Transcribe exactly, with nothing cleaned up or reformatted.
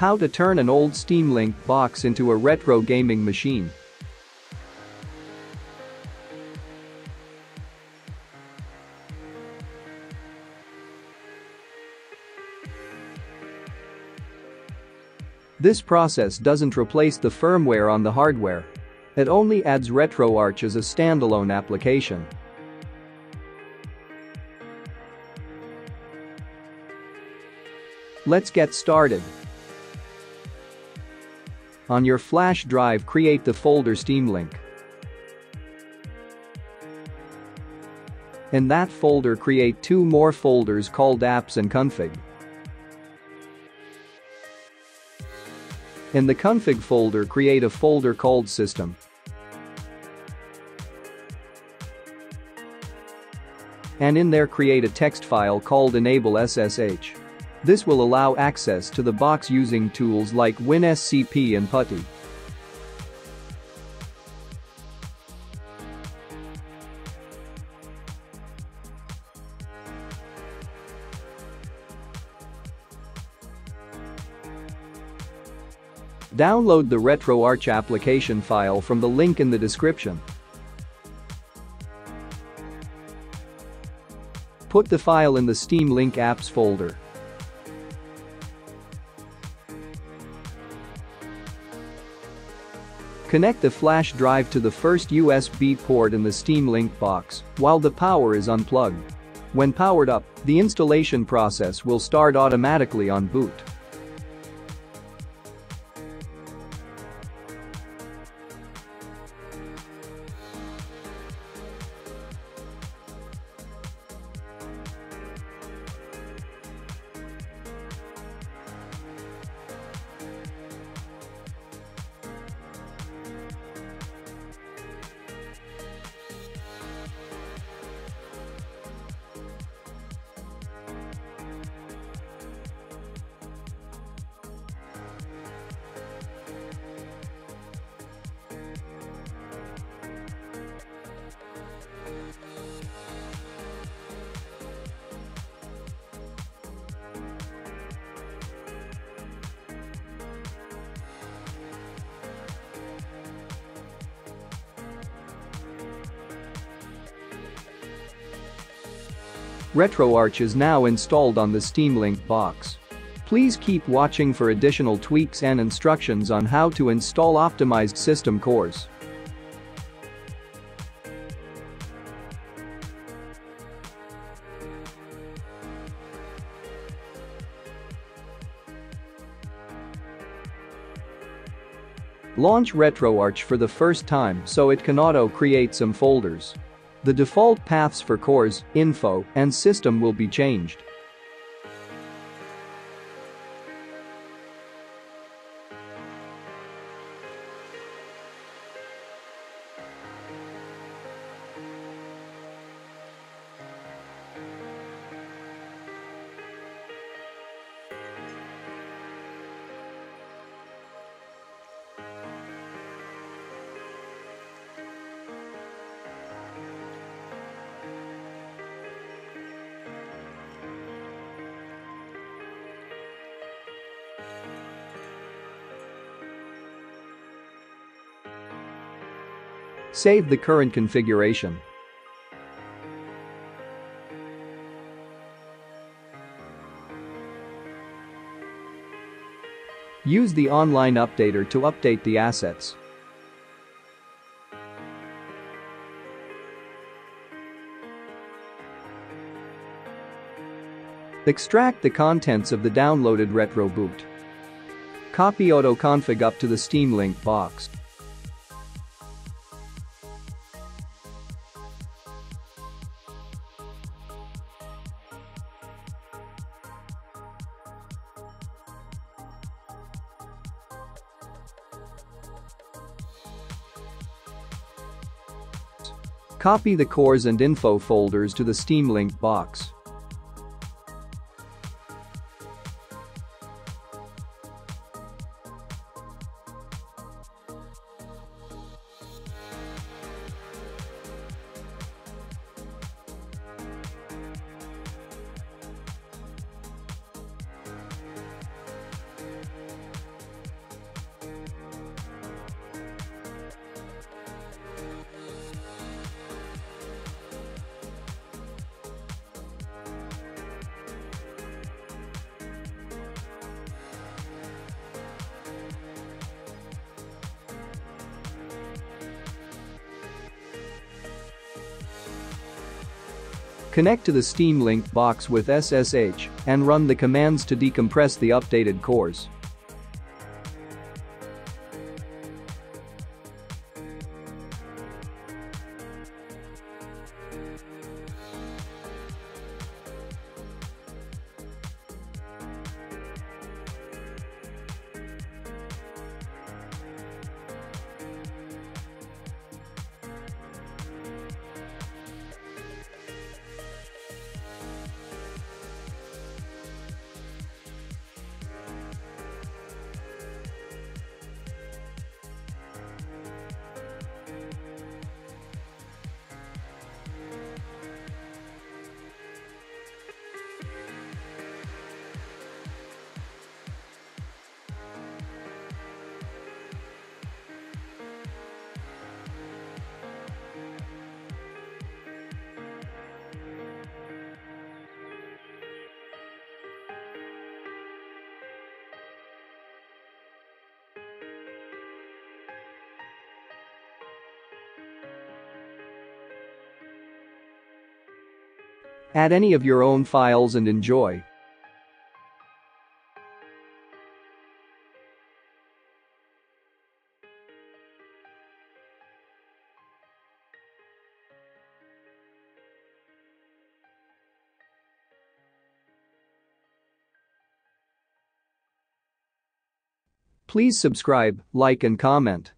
How to turn an old Steam Link box into a retro gaming machine. This process doesn't replace the firmware on the hardware. It only adds RetroArch as a standalone application. Let's get started. On your flash drive, create the folder Steam Link. In that folder, create two more folders called Apps and Config. In the config folder, create a folder called System. And in there, create a text file called Enable S S H. This will allow access to the box using tools like WinSCP and PuTTY. Download the RetroArch application file from the link in the description. Put the file in the Steam Link Apps folder. Connect the flash drive to the first U S B port in the Steam Link box while the power is unplugged. When powered up, the installation process will start automatically on boot. RetroArch is now installed on the Steam Link box. Please keep watching for additional tweaks and instructions on how to install optimized system cores. Launch RetroArch for the first time so it can auto-create some folders. The default paths for cores, info, and system will be changed. Save the current configuration. Use the online updater to update the assets. Extract the contents of the downloaded RetroBoot. Copy AutoConfig up to the Steam Link box. Copy the cores and info folders to the Steam Link box. Connect to the Steam Link box with S S H and run the commands to decompress the updated cores. Add any of your own files and enjoy. Please subscribe, like and comment.